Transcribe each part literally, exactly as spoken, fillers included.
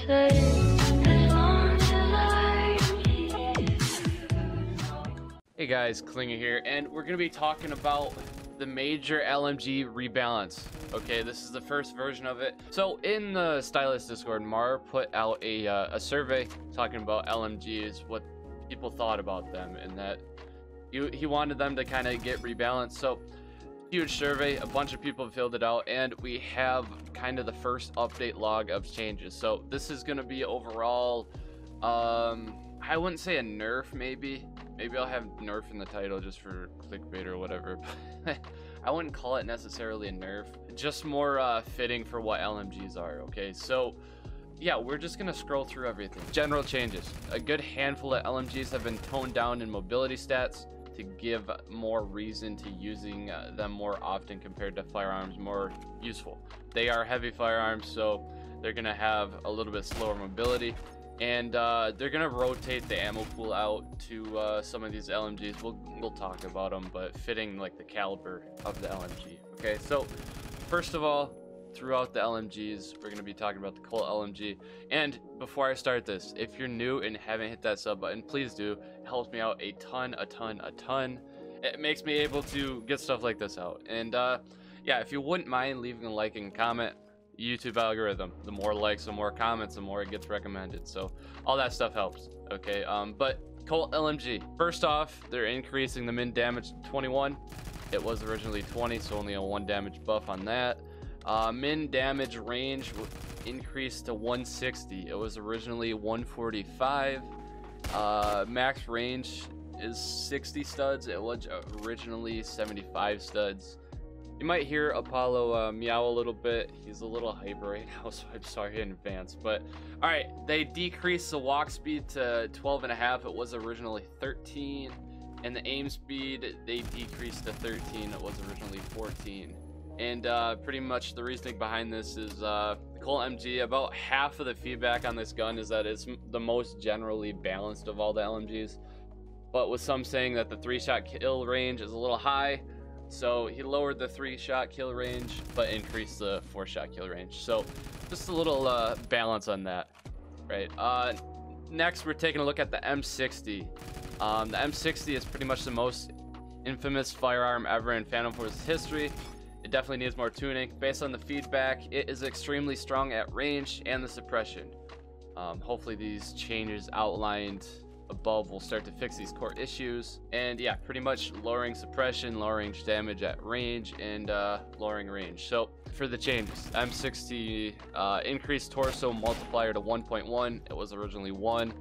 Hey guys, Klinger here, and we're going to be talking about the major L M G rebalance. Okay, this is the first version of it. So in the Stylis Discord, Mar put out a, uh, a survey talking about L M Gs, what people thought about them, and that you, he wanted them to kind of get rebalanced. So huge survey, a bunch of people filled it out, and we have kind of the first update log of changes. So this is going to be overall, um, I wouldn't say a nerf, maybe. Maybe I'll have nerf in the title just for clickbait or whatever, but I wouldn't call it necessarily a nerf. Just more uh, fitting for what L M Gs are, okay? So, yeah, we're just going to scroll through everything. General changes. A good handful of L M Gs have been toned down in mobility stats to give more reason to using uh, them more often compared to firearms more useful. They are heavy firearms, so they're going to have a little bit slower mobility. And uh, they're gonna rotate the ammo pool out to uh, some of these L M Gs. We'll we'll talk about them, but fitting like the caliber of the L M G. Okay, so first of all, throughout the L M Gs, we're gonna be talking about the Colt L M G. And before I start this, if you're new and haven't hit that sub button, please do. It helps me out a ton, a ton, a ton. It makes me able to get stuff like this out. And uh, yeah, if you wouldn't mind leaving a like and comment. YouTube algorithm, the more likes, the more comments, the more it gets recommended, so all that stuff helps. Okay, um but Colt L M G, first off, they're increasing the min damage to twenty-one. It was originally twenty, so only a one damage buff on that. Uh min damage range increased to one sixty. It was originally one forty-five. Uh max range is sixty studs. It was originally seventy-five studs. You might hear Apollo uh, meow a little bit. He's a little hyper right now, so I'm sorry in advance. But all right, they decreased the walk speed to twelve and a half. It was originally thirteen, and the aim speed they decreased to thirteen. It was originally fourteen. And uh, pretty much the reasoning behind this is uh, the Colt M G. About half of the feedback on this gun is that it's the most generally balanced of all the L M Gs, but with some saying that the three-shot kill range is a little high. So he lowered the three-shot kill range, but increased the four-shot kill range. So just a little uh, balance on that, right? Uh, next, we're taking a look at the M sixty. Um, the M sixty is pretty much the most infamous firearm ever in Phantom Forces history. It definitely needs more tuning. Based on the feedback, it is extremely strong at range and the suppression. Um, hopefully these changes outlined above will start to fix these core issues. And yeah, pretty much lowering suppression, lowering damage at range, and uh lowering range. So for the changes, M sixty uh increased torso multiplier to one point one. It was originally one.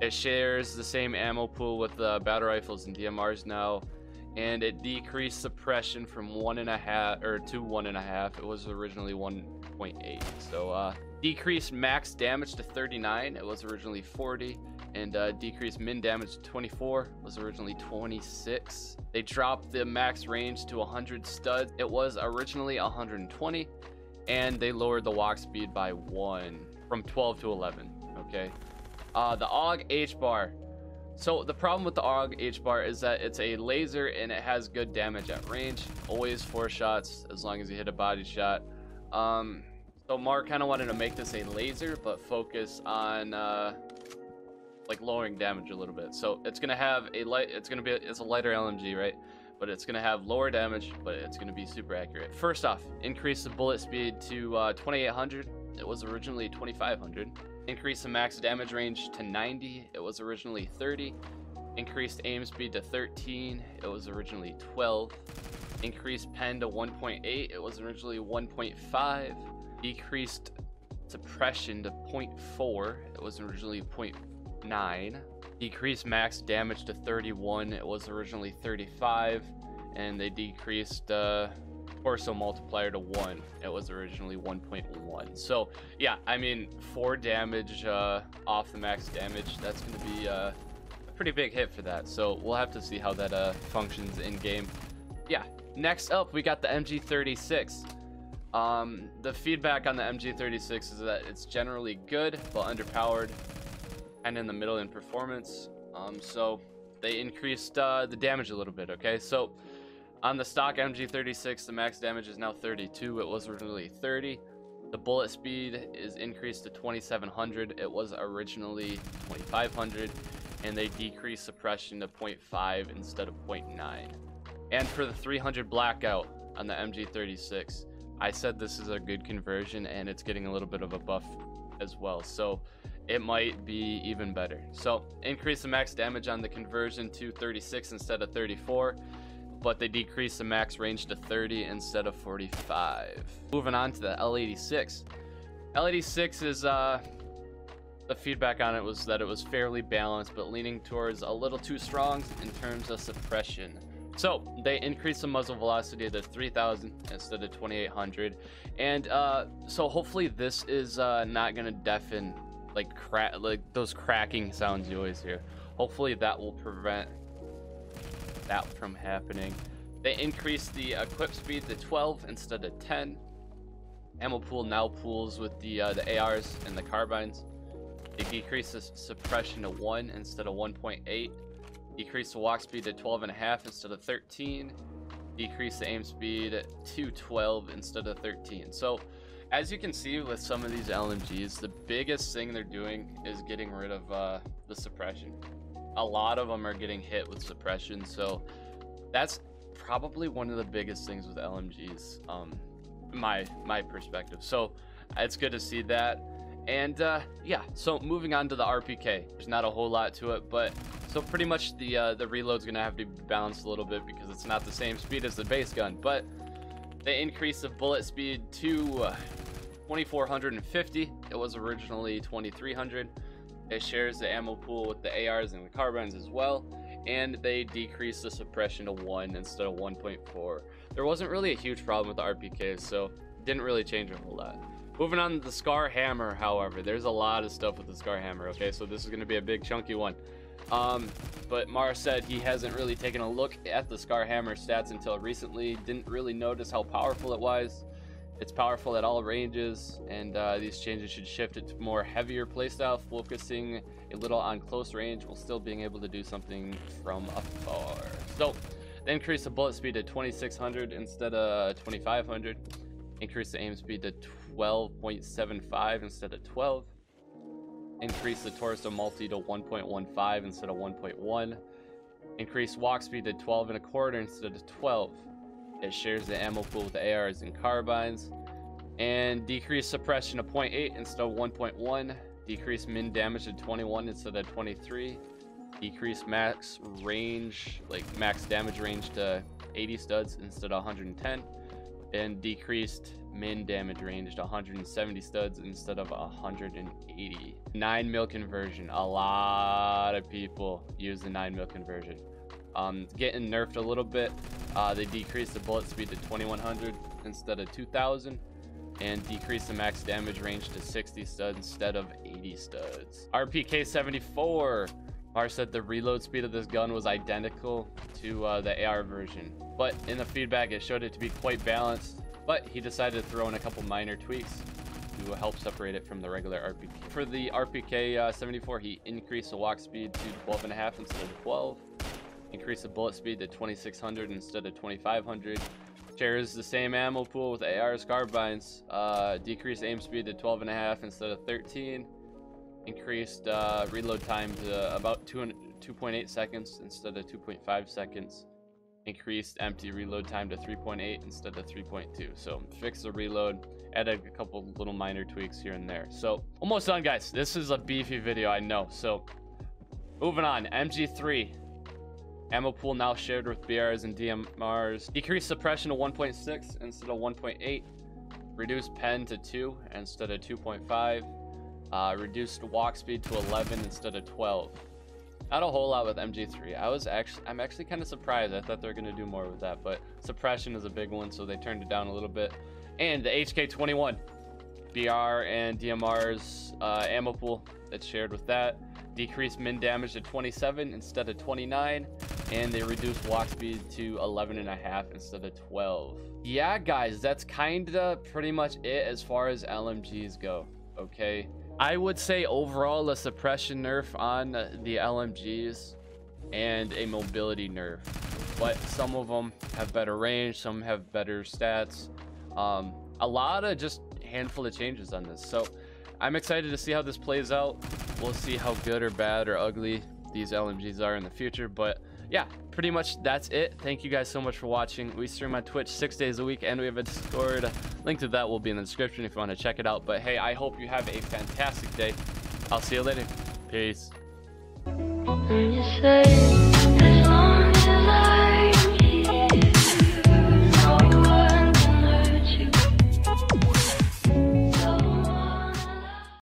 It shares the same ammo pool with the uh, battle rifles and D M Rs now, and it decreased suppression from one and a half or to one and a half. It was originally one point eight. So uh decreased max damage to thirty-nine. It was originally forty. And uh, decreased min damage to twenty-four. Was originally twenty-six. They dropped the max range to one hundred studs. It was originally one hundred twenty, and they lowered the walk speed by one from twelve to eleven. Okay, uh, the A U G H-bar. So the problem with the A U G H-bar is that it's a laser and it has good damage at range. Always four shots as long as you hit a body shot. Um, so Mark kind of wanted to make this a laser, but focus on. Uh, like lowering damage a little bit. So it's gonna have a light, it's gonna be, it's a lighter L M G, right? But it's gonna have lower damage, but it's gonna be super accurate. First off, increase the bullet speed to uh, twenty-eight hundred. It was originally twenty-five hundred. Increase the max damage range to ninety. It was originally thirty. Increased aim speed to thirteen. It was originally twelve. Increased pen to one point eight. It was originally one point five. Decreased suppression to zero point four. It was originally zero point four nine. Decreased max damage to thirty-one. It was originally thirty-five, and they decreased uh torso multiplier to one. It was originally one point one. So yeah, I mean, four damage uh off the max damage, that's gonna be uh, a pretty big hit for that, so we'll have to see how that uh functions in game. Yeah, next up we got the M G thirty-six. Um the feedback on the M G thirty-six is that it's generally good but underpowered and in the middle in performance. Um, so they increased uh, the damage a little bit. Okay, so on the stock M G thirty-six, the max damage is now thirty-two. It was originally thirty. The bullet speed is increased to twenty-seven hundred. It was originally twenty-five hundred, and they decreased suppression to point five instead of point nine. And for the three hundred blackout on the M G thirty-six, I said this is a good conversion, and it's getting a little bit of a buff as well, so it might be even better. So increase the max damage on the conversion to thirty-six instead of thirty-four, but they decrease the max range to thirty instead of forty-five. Moving on to the L eighty-six. L eighty-six is, uh, the feedback on it was that it was fairly balanced, but leaning towards a little too strong in terms of suppression. So they increased the muzzle velocity to three thousand instead of twenty-eight hundred. And uh, so hopefully this is uh, not gonna deafen like crack, like those cracking sounds you always hear. Hopefully that will prevent that from happening. They increased the equip speed to twelve instead of ten. Ammo pool now pools with the uh, the A Rs and the carbines. They decreased the suppression to one instead of one point eight. Decreased the walk speed to twelve and a half instead of thirteen. Decreased the aim speed to twelve instead of thirteen. So as you can see with some of these L M Gs, the biggest thing they're doing is getting rid of uh, the suppression. A lot of them are getting hit with suppression, so that's probably one of the biggest things with L M Gs, um, my my perspective. So it's good to see that. And uh, yeah, so moving on to the R P K. There's not a whole lot to it, but so pretty much the uh, the reload's gonna have to be balanced a little bit because it's not the same speed as the base gun, but they increased the bullet speed to uh, twenty-four fifty. It was originally twenty-three hundred. It shares the ammo pool with the A Rs and the carbines as well, and they decreased the suppression to one instead of one point four. There wasn't really a huge problem with the R P K, so it didn't really change a whole lot. Moving on to the Scar Hammer, however, there's a lot of stuff with the Scar Hammer. Okay, so this is going to be a big chunky one. Um, but Mara said he hasn't really taken a look at the Scar Hammer stats until recently. Didn't really notice how powerful it was. It's powerful at all ranges, and uh, these changes should shift it to more heavier playstyle, focusing a little on close range while still being able to do something from afar. So they increased the bullet speed to twenty-six hundred instead of twenty-five hundred. Increased the aim speed to twelve point seven five instead of twelve. Increased the torso multi to one point one five instead of one point one. Increased walk speed to twelve and a quarter instead of twelve. It shares the ammo pool with A Rs and carbines, and decreased suppression to point eight instead of one point one. Decreased min damage to twenty-one instead of twenty-three. Decreased max range, like max damage range, to eighty studs instead of one hundred ten, and decreased min damage range to one hundred seventy studs instead of one hundred eighty. nine mil conversion. A lot of people use the nine mil conversion. Um, getting nerfed a little bit. Uh, they decreased the bullet speed to twenty-one hundred instead of two thousand, and decreased the max damage range to sixty studs instead of eighty studs. R P K seventy-four. Mar said the reload speed of this gun was identical to uh, the A R version, but in the feedback it showed it to be quite balanced, but he decided to throw in a couple minor tweaks to help separate it from the regular R P K. For the R P K seventy-four, he increased the walk speed to twelve and a half instead of twelve. Increase the bullet speed to twenty-six hundred instead of twenty-five hundred. Shares the same ammo pool with A Rs, carbines. Uh, decreased aim speed to twelve and a half instead of thirteen. Increased uh, reload time to about two point eight seconds instead of two point five seconds. Increased empty reload time to three point eight instead of three point two. So fix the reload, add a couple little minor tweaks here and there. So almost done, guys. This is a beefy video, I know. So moving on, M G three. Ammo pool now shared with B Rs and D M Rs. Decreased suppression to one point six instead of one point eight. Reduced pen to two instead of two point five. Uh, reduced walk speed to eleven instead of twelve. Not a whole lot with M G three. I was actually, I'm actually kind of surprised. I thought they were going to do more with that, but suppression is a big one, so they turned it down a little bit. And the H K twenty-one, B R and D M Rs uh, ammo pool that's shared with that. Decreased min damage to twenty-seven instead of twenty-nine, and they reduced walk speed to eleven and a half instead of twelve. Yeah, guys, that's kinda pretty much it as far as L M Gs go. Okay, I would say overall a suppression nerf on the L M Gs and a mobility nerf, but some of them have better range, some have better stats. Um, a lot of just handful of changes on this, so I'm excited to see how this plays out. We'll see how good or bad or ugly these L M Gs are in the future, but yeah, pretty much that's it. Thank you guys so much for watching. We stream on Twitch six days a week, and we have a Discord. Link to that will be in the description if you want to check it out. But hey, I hope you have a fantastic day. I'll see you later. Peace.